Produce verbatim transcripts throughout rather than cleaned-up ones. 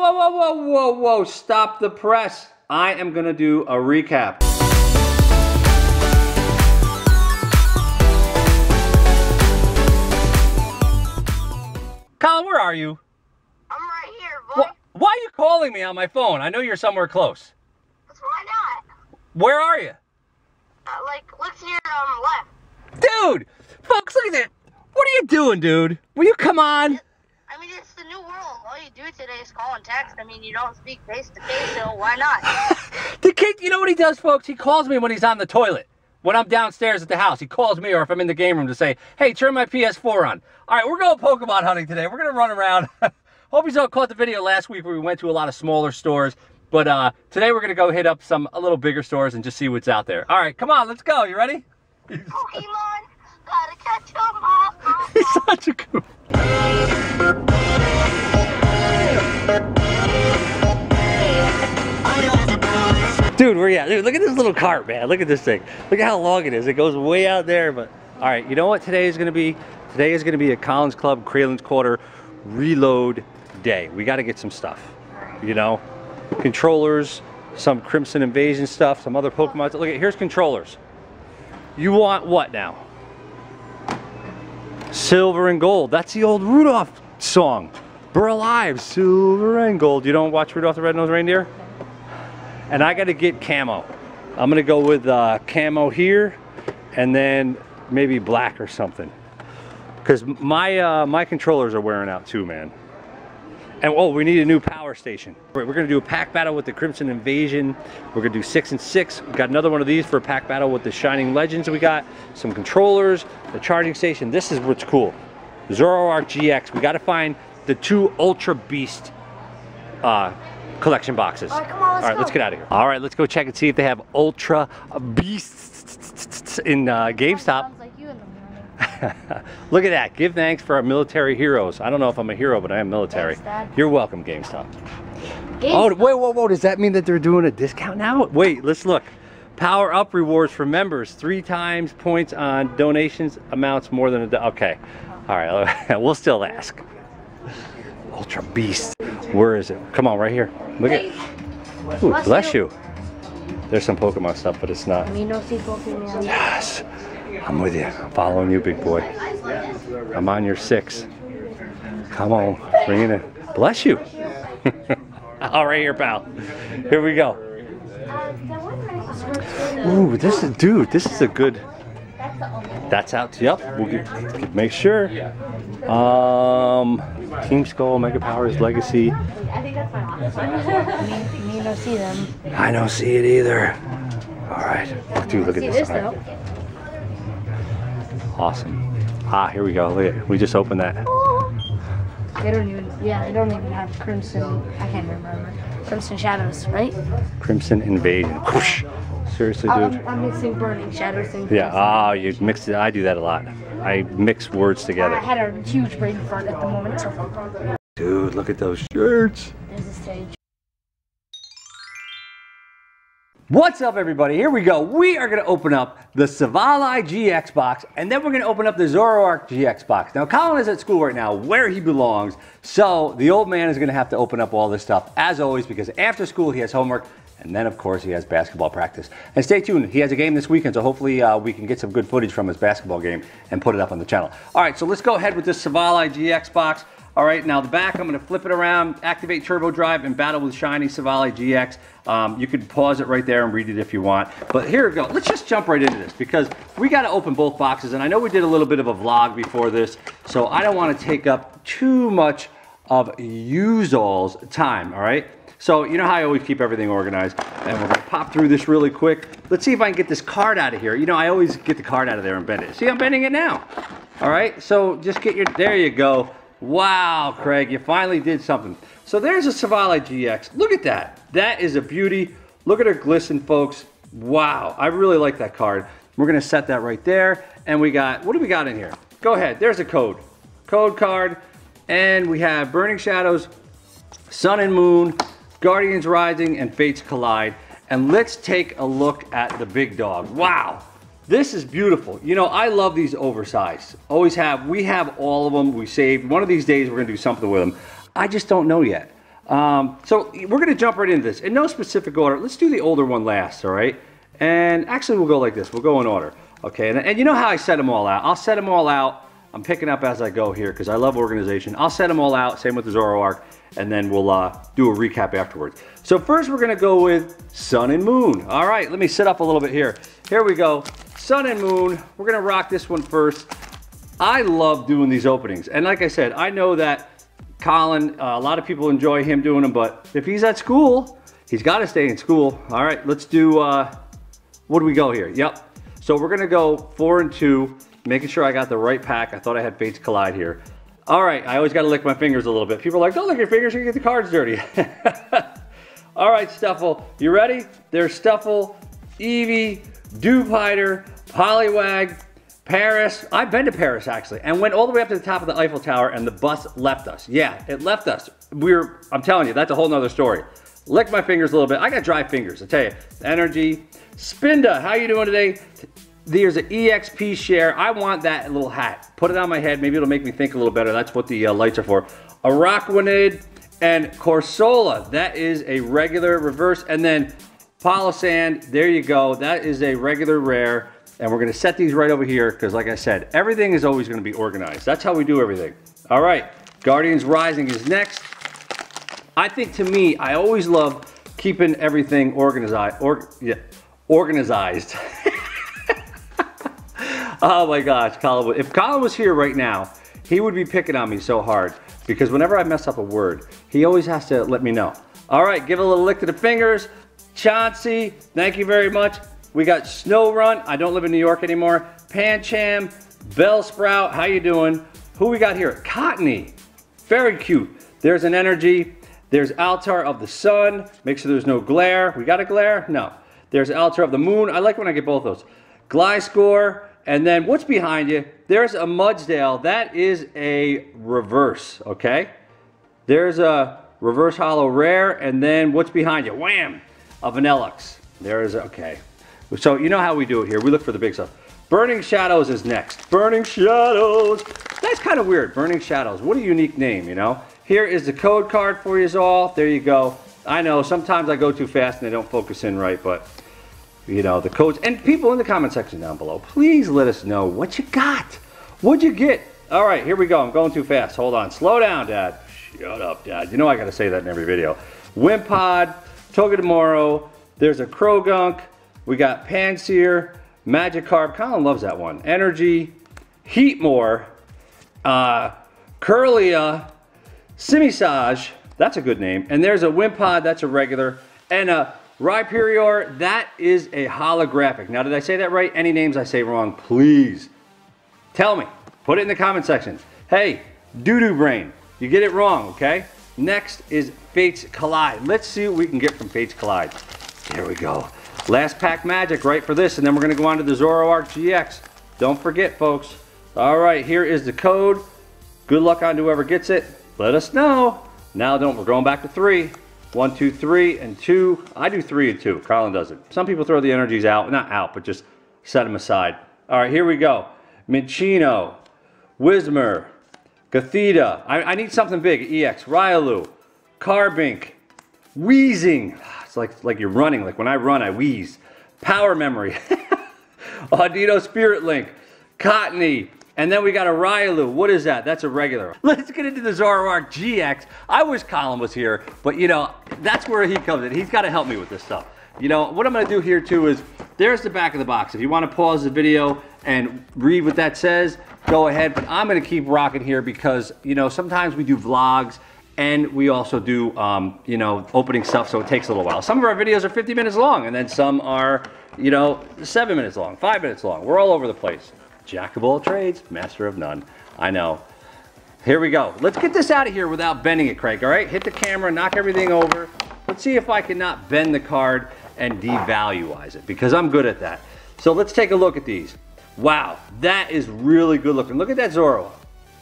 whoa, whoa, whoa, whoa, whoa, whoa, stop the press. I am gonna do a recap. Colin, where are you? I'm right here, boy. Well, why are you calling me on my phone? I know you're somewhere close. Why not? Where are you? Uh, like, look to your um, left. Dude! Folks, look at that. What are you doing, dude? Will you come on? I mean, it's the new world. All you do today is call and text. I mean, you don't speak face to face, so why not? The kid, you know what he does, folks? He calls me when he's on the toilet. When I'm downstairs at the house, he calls me, or if I'm in the game room, to say, hey, turn my P S four on. All right, we're going Pokemon hunting today. We're going to run around. Hope you all caught the video last week where we went to a lot of smaller stores. But uh, today we're going to go hit up some a little bigger stores and just see what's out there. All right, come on, let's go. You ready? Pokemon, gotta catch 'em all. He's such a cool. Dude, where you at? Dude, look at this little cart, man. Look at this thing. Look at how long it is. It goes way out there. But all right, you know what today is going to be? Today is going to be a Collins Club, Creelan's Quarter reload day. We got to get some stuff, you know. Controllers, some Crimson Invasion stuff, some other Pokemon. Look at, here's controllers. You want what now? Silver and gold. That's the old Rudolph song. We're alive, silver and gold. You don't watch Rudolph the Red-Nosed Reindeer? And I got to get camo. I'm gonna go with uh, camo here, and then maybe black or something. Because my uh, my controllers are wearing out too, man. And oh, we need a new power station. We're gonna do a pack battle with the Crimson Invasion. We're gonna do six and six. We got another one of these for a pack battle with the Shining Legends. We got some controllers, the charging station. This is what's cool. Zoroark G X. We got to find the two Ultra Beast uh, collection boxes. All right, come on, let's, All right go. let's get out of here. All right, let's go check and see if they have Ultra Beasts in uh, GameStop. Look at that. Give thanks for our military heroes. I don't know if I'm a hero, but I am military. Thanks, You're welcome, GameStop. GameStop. Oh, wait, whoa, whoa. Does that mean that they're doing a discount now? Wait, let's look. Power up rewards for members. Three times points on donations amounts more than a... Do okay. All right. We'll still ask. Ultra Beast. Where is it? Come on, right here. Look at it. Ooh, bless you. There's some Pokemon stuff, but it's not. Yes. I'm with you. I'm following you, big boy. I'm on your six. Come on, bring it in. Bless you. All right, here, pal. Here we go. Ooh, this is, dude, this is a good. That's out. Yep. We'll get, make sure. Um, Team Skull, Mega Powers Legacy. I think that's my last one. You don't see them. I don't see it either. All right. Dude, look at this. Awesome. Ah, here we go. Look at it. We just opened that. They don't even, yeah, they don't even have Crimson, I can't remember. Crimson Shadows, right? Crimson Invasion. Whoosh. Seriously, dude. I'm, I'm mixing Burning Shadows and Yeah, ah, oh, you mixed it. I do that a lot. I mix words together. I had a huge brain fart at the moment. So. Dude, look at those shirts. There's a stage. What's up, everybody? Here we go. We are going to open up the Silvally G X box, and then we're going to open up the Zoroark G X box. Now, Colin is at school right now, where he belongs, so the old man is going to have to open up all this stuff, as always, because after school, he has homework, and then, of course, he has basketball practice. And stay tuned. He has a game this weekend, so hopefully uh, we can get some good footage from his basketball game and put it up on the channel. All right, so let's go ahead with this Silvally G X box. All right, now the back, I'm gonna flip it around, activate Turbo Drive, and battle with Shining Silvally G X. Um, you can pause it right there and read it if you want. But here we go. Let's just jump right into this because we gotta open both boxes, and I know we did a little bit of a vlog before this, so I don't wanna take up too much of Yuzol's time, all right? So you know how I always keep everything organized, and we're gonna pop through this really quick. Let's see if I can get this card out of here. You know, I always get the card out of there and bend it. See, I'm bending it now. All right, so just get your, there you go. Wow, Craig, you finally did something. So there's a Silvally G X. Look at that. That is a beauty. Look at her glisten, folks. Wow, I really like that card. We're gonna set that right there. And we got, what do we got in here? Go ahead, there's a code. Code card. And we have Burning Shadows, Sun and Moon, Guardians Rising, and Fates Collide. And let's take a look at the big dog. Wow. This is beautiful. You know, I love these oversized. Always have. We have all of them. We saved. One of these days, we're going to do something with them. I just don't know yet. Um, so we're going to jump right into this. In no specific order, let's do the older one last, all right? And actually, we'll go like this. We'll go in order, okay? And, and you know how I set them all out. I'll set them all out. I'm picking up as I go here because I love organization. I'll set them all out, same with the Zoroark, and then we'll uh, do a recap afterwards. So first, we're going to go with Sun and Moon. All right, let me set up a little bit here. Here we go. Sun and Moon. We're going to rock this one first. I love doing these openings. And like I said, I know that Colin, uh, a lot of people enjoy him doing them, but if he's at school, he's got to stay in school. All right, let's do, uh, what do we go here? Yep. So we're going to go four and two, making sure I got the right pack. I thought I had Fates Collide here. All right, I always got to lick my fingers a little bit. People are like, don't lick your fingers, you get the cards dirty. All right, Stuffle, you ready? There's Stuffle, Eevee, Dewpider, Poliwag, Paris. I've been to Paris, actually, and went all the way up to the top of the Eiffel Tower, and the bus left us. Yeah, it left us. We were, I'm telling you, that's a whole nother story. Lick my fingers a little bit. I got dry fingers, I tell you. Energy. Spinda, how you doing today? There's an E X P Share. I want that little hat. Put it on my head. Maybe it'll make me think a little better. That's what the uh, lights are for. Araquanid and Corsola. That is a regular reverse. And then Polisan. There you go. That is a regular rare. And we're gonna set these right over here because like I said, everything is always gonna be organized. That's how we do everything. All right, Guardians Rising is next. I think to me, I always love keeping everything organized. Or, yeah, organized. Oh my gosh, Colin. If Colin was here right now, he would be picking on me so hard because whenever I mess up a word, he always has to let me know. All right, give a little lick to the fingers. Chauncey, thank you very much. We got Snow Run. I don't live in New York anymore. Pancham, Bell Sprout. How you doing? Who we got here? Cottony. Very cute. There's an Energy. There's Altar of the Sun. Make sure there's no glare. We got a glare? No. There's Altar of the Moon. I like when I get both those. Gliscor. And then what's behind you? There's a Mudsdale. That is a reverse, okay? There's a reverse hollow rare. And then what's behind you? Wham! A Vanellux. There is, okay. So you know how we do it here. We look for the big stuff. Burning Shadows is next. Burning Shadows. That's kind of weird. Burning Shadows. What a unique name, you know? Here is the code card for you all. There you go. I know sometimes I go too fast and they don't focus in right, but you know, the codes. And people in the comment section down below, please let us know what you got. What'd you get? All right, here we go. I'm going too fast. Hold on. Slow down, Dad. Shut up, Dad. You know I got to say that in every video. Wimpod, Togedemaru. There's a Krogunk. We got Pansear, Magikarp, Colin loves that one. Energy, Heatmore, uh, Curlia, Simisage, that's a good name. And there's a Wimpod, that's a regular. And a Rhyperior, that is a holographic. Now, did I say that right? Any names I say wrong, please tell me. Put it in the comment section. Hey, doo-doo brain, you get it wrong, okay? Next is Fates Collide. Let's see what we can get from Fates Collide. There we go. Last pack magic, right, for this, and then we're going to go on to the Zoroark G X. Don't forget, folks. All right, here is the code. Good luck on whoever gets it. Let us know. Now, don't. We're going back to three. One, two, three, and two. I do three and two. Colin does it. Some people throw the energies out. Not out, but just set them aside. All right, here we go. Minchino, Whismur, Gothita. I, I need something big. E X, Riolu, Carbink, Wheezing. It's like, like you're running. Like when I run, I wheeze. Power Memory. Audito Spirit Link. Cottony. And then we got a Riolu. What is that? That's a regular. Let's get into the Zoroark G X. I wish Colin was here, but you know, that's where he comes in. He's got to help me with this stuff. You know, what I'm going to do here too is, there's the back of the box. If you want to pause the video and read what that says, go ahead. But I'm going to keep rocking here because, you know, sometimes we do vlogs, and we also do, um, you know, opening stuff, so it takes a little while. Some of our videos are fifty minutes long, and then some are, you know, seven minutes long, five minutes long. We're all over the place. Jack of all trades, master of none. I know. Here we go. Let's get this out of here without bending it, Craig, all right? Hit the camera, knock everything over. Let's see if I can not bend the card and devaluize it, because I'm good at that. So let's take a look at these. Wow, that is really good looking. Look at that Zorua.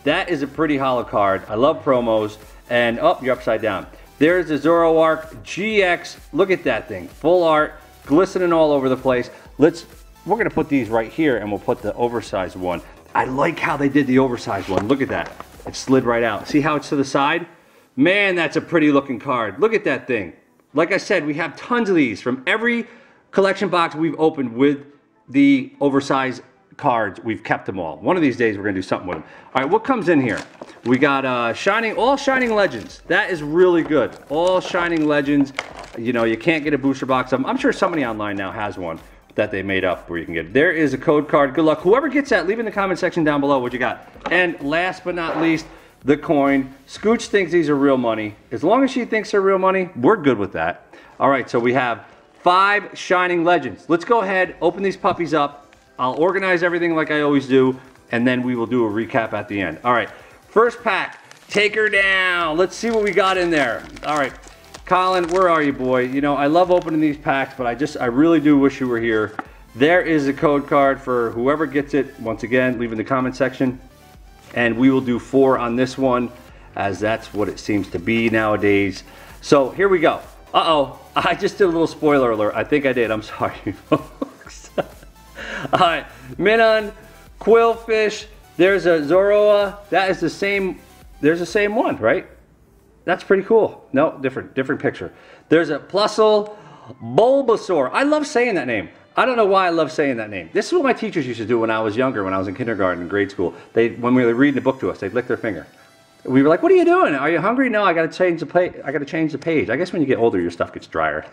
That is a pretty hollow card. I love promos. And, oh, you're upside down. There's the Zoroark G X. Look at that thing. Full art, glistening all over the place. Let's, we're gonna put these right here and we'll put the oversized one. I like how they did the oversized one. Look at that. It slid right out. See how it's to the side? Man, that's a pretty looking card. Look at that thing. Like I said, we have tons of these from every collection box we've opened with the oversized cards. We've kept them all. One of these days we're gonna do something with them. All right, what comes in here? We got uh, Shining, all Shining Legends. That is really good. All Shining Legends. You know, you can't get a booster box. I'm, I'm sure somebody online now has one that they made up where you can get it. There is a code card. Good luck. Whoever gets that, leave in the comment section down below what you got. And last but not least, the coin. Scooch thinks these are real money. As long as she thinks they're real money, we're good with that. All right, so we have five Shining Legends. Let's go ahead, open these puppies up. I'll organize everything like I always do, and then we will do a recap at the end. All right, first pack, take her down. Let's see what we got in there. All right, Colin, where are you, boy? You know, I love opening these packs, but I just, I really do wish you were here. There is a code card for whoever gets it. Once again, leave in the comment section. And we will do four on this one, as that's what it seems to be nowadays. So here we go. Uh-oh, I just did a little spoiler alert. I think I did, I'm sorry, folks. All right, Minun, Quillfish, there's a Zorua. That is the same, there's the same one, right? That's pretty cool. No, different, different picture. There's a Plusle, Bulbasaur. I love saying that name. I don't know why I love saying that name. This is what my teachers used to do when I was younger, when I was in kindergarten and grade school. They, when we were reading a book to us, they'd lick their finger. We were like, what are you doing? Are you hungry? No, I gotta change the page. I gotta change the page. I guess when you get older, your stuff gets drier.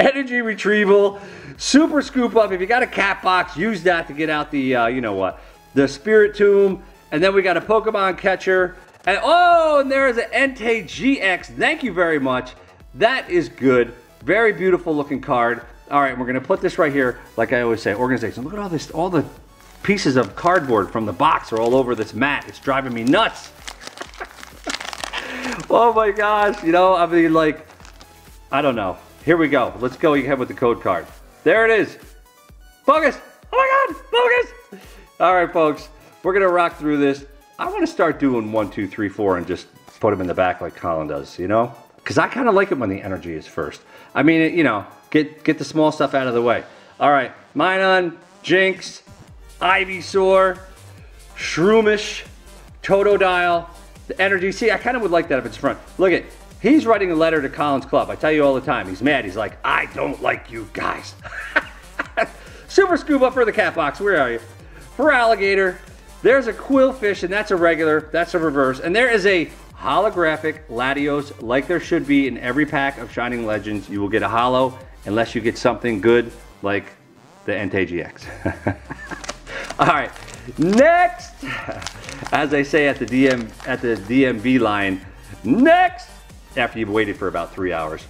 Energy Retrieval, Super Scoop Up. If you got a cat box, use that to get out the, uh, you know what, the Spirit Tomb. And then we got a Pokemon Catcher. And oh, and there is an Entei G X. Thank you very much. That is good. Very beautiful looking card. All right, we're gonna put this right here, like I always say, organization. Look at all this, all the pieces of cardboard from the box are all over this mat. It's driving me nuts. Oh my gosh, you know, I mean, like, I don't know. Here we go, let's go ahead with the code card. There it is. Focus, oh my God, focus. All right, folks, we're gonna rock through this. I wanna start doing one, two, three, four, and just put them in the back like Colin does, you know? Because I kind of like it when the energy is first. I mean, it, you know, get get the small stuff out of the way. All right, Minun, Jinx, Ivysaur, Shroomish, Totodile, the energy. See, I kind of would like that if it's front. Look at, he's writing a letter to Colin's club. I tell you all the time, he's mad. He's like, I don't like you guys. Super Scuba for the cat box, where are you? For Alligator, there's a Quillfish, and that's a regular, that's a reverse, and there is a holographic Latios, like there should be in every pack of Shining Legends. You will get a holo unless you get something good like the Entei G X. All right, next, as I say at the D M at the D M V line, next, after you've waited for about three hours.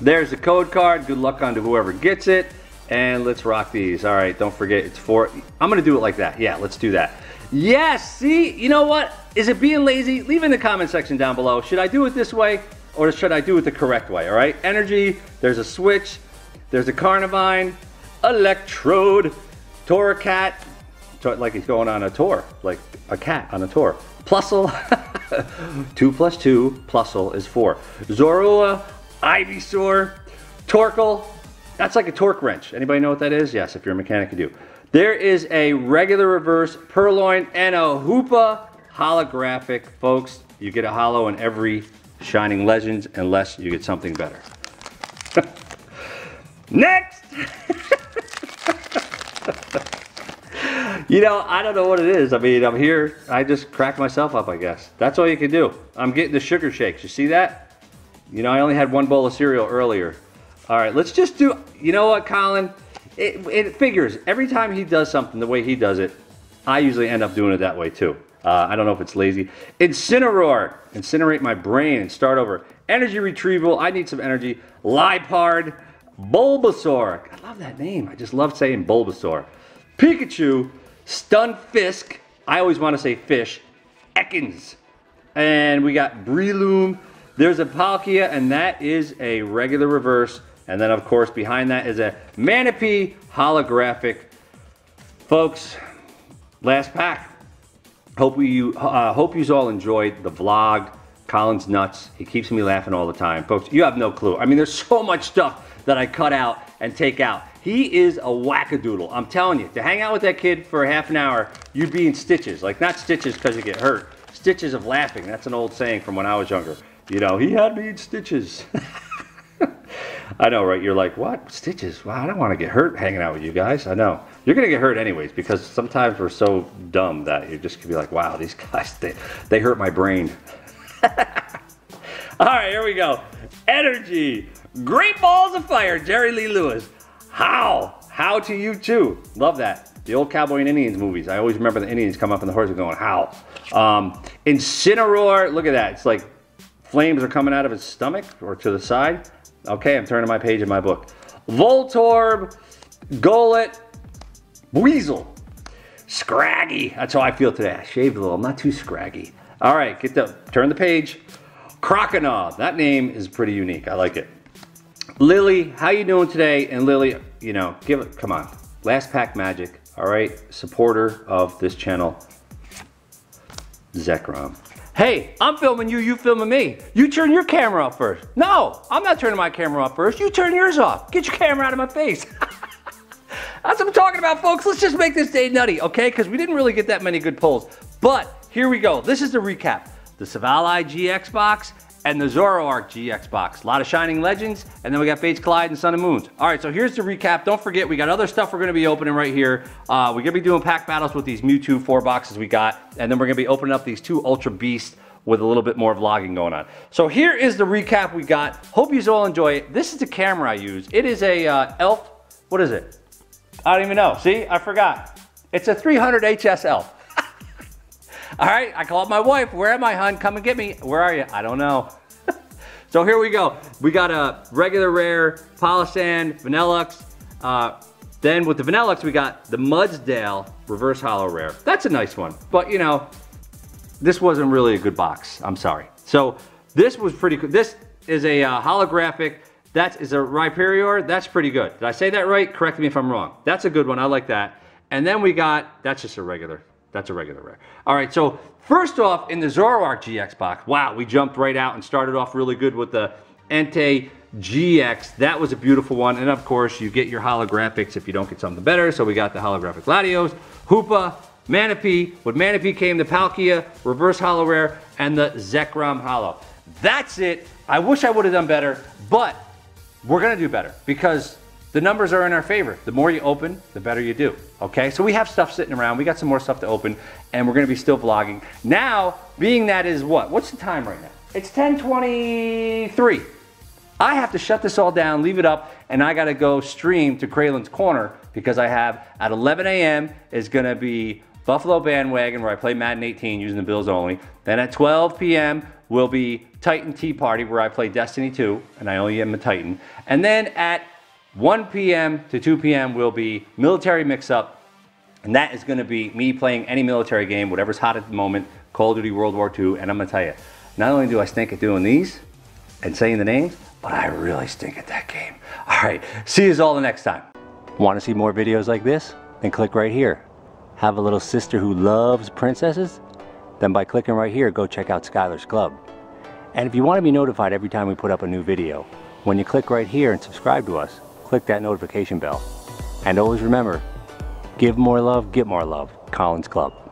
There's the code card. Good luck on to whoever gets it, and let's rock these. All right, don't forget it's four. I'm gonna do it like that. Yeah, let's do that. Yes, see, you know what? Is it being lazy? Leave in the comment section down below. Should I do it this way or should I do it the correct way, all right? Energy, there's a Switch, there's a Carnivine, Electrode, Torracat, like he's going on a tour, like a cat on a tour. Plusle, two plus two, Plusle is four. Zorua, Ivysaur, Torkoal, that's like a torque wrench. Anybody know what that is? Yes, if you're a mechanic, you do. There is a regular reverse, Purloin, and a Hoopa holographic, folks. You get a holo in every Shining Legends unless you get something better. Next! You know, I don't know what it is. I mean, I'm here. I just crack myself up, I guess. That's all you can do. I'm getting the sugar shakes. You see that? You know, I only had one bowl of cereal earlier. All right, let's just do, you know what, Colin? It, it figures. Every time he does something the way he does it, I usually end up doing it that way too. Uh, I don't know if it's lazy. Incineroar. Incinerate my brain and start over. Energy Retrieval. I need some energy. Lipard. Bulbasaur. I love that name. I just love saying Bulbasaur. Pikachu. Stunfisk. I always want to say fish. Ekans. And we got Breloom. There's a Palkia, and that is a regular reverse. And then, of course, behind that is a Manaphy holographic. Folks, last pack. Hope you uh, hope you all enjoyed the vlog. Colin's nuts. He keeps me laughing all the time. Folks, you have no clue. I mean, there's so much stuff that I cut out and take out. He is a wackadoodle. I'm telling you, to hang out with that kid for half an hour, you'd be in stitches. Like, not stitches because you get hurt. stitches of laughing. That's an old saying from when I was younger. You know, he had me in stitches. I know, right? You're like, what? Stitches? Well, I don't want to get hurt hanging out with you guys. I know. You're going to get hurt anyways, because sometimes we're so dumb that you just could be like, wow, these guys, they, they hurt my brain. All right, here we go. Energy. Great balls of fire. Jerry Lee Lewis. How? How to you too. Love that. The old Cowboy and Indians movies. I always remember the Indians coming up on the horse and going, how? Um, Incineroar. Look at that. It's like flames are coming out of his stomach or to the side. Okay, I'm turning my page in my book. Voltorb, Golett, Weasel, Scraggy. That's how I feel today. I shaved a little. I'm not too scraggy. All right, get the turn the page. Croconaw. That name is pretty unique. I like it. Lily, how you doing today? And Lily, you know, give it. Come on, last pack magic. All right, supporter of this channel, Zekrom. Hey, I'm filming you, you filming me. You turn your camera off first. No, I'm not turning my camera off first. You turn yours off. Get your camera out of my face. That's what I'm talking about, folks. Let's just make this day nutty, okay? Because we didn't really get that many good pulls. But here we go. This is the recap. The Silvally G X box and the Zoroark G X box. A lot of Shining Legends, and then we got Fates Collide and Sun and Moons. All right, so here's the recap. Don't forget, we got other stuff we're gonna be opening right here. Uh, we're gonna be doing pack battles with these Mewtwo four boxes we got, and then we're gonna be opening up these two Ultra Beasts with a little bit more vlogging going on. So here is the recap we got. Hope you all enjoy it. This is the camera I use. It is a uh, Elf, what is it? I don't even know, see, I forgot. It's a three hundred H S Elf. All right, I called my wife. Where am I, hun? Come and get me. Where are you? I don't know. So here we go. We got a regular rare, Polisan, Vanellux. Uh, then with the Vanellux, we got the Mudsdale reverse hollow rare. That's a nice one. But you know, this wasn't really a good box. I'm sorry. So this was pretty good. This is a uh, holographic. That is a Rhyperior. That's pretty good. Did I say that right? Correct me if I'm wrong. That's a good one. I like that. And then we got, that's just a regular. That's a regular rare. All right, so first off, in the Zoroark G X box, wow, we jumped right out and started off really good with the Entei G X. That was a beautiful one. And of course, you get your holographics if you don't get something better. So we got the holographic Latios, Hoopa, Manaphy. With Manaphy came the Palkia, reverse holo rare, and the Zekrom holo. That's it. I wish I would have done better, but we're going to do better because the numbers are in our favor. The more you open, the better you do, okay? So we have stuff sitting around. We got some more stuff to open, and we're gonna be still vlogging. Now, being that is what? What's the time right now? It's ten twenty-three. I have to shut this all down, leave it up, and I gotta go stream to Craylin's Corner because I have, at eleven A M is gonna be Buffalo Bandwagon, where I play Madden eighteen using the Bills only. Then at twelve P M will be Titan Tea Party, where I play Destiny two, and I only am a Titan. And then at one P M to two P M will be Military Mix-Up, and that is gonna be me playing any military game, whatever's hot at the moment, Call of Duty World War two, and I'm gonna tell you, not only do I stink at doing these and saying the names, but I really stink at that game. All right, see you all the next time. Wanna see more videos like this? Then click right here. Have a little sister who loves princesses? Then by clicking right here, go check out Skylar's Club. And if you wanna be notified every time we put up a new video, when you click right here and subscribe to us, click that notification bell. And always remember, give more love, get more love. Collins Club.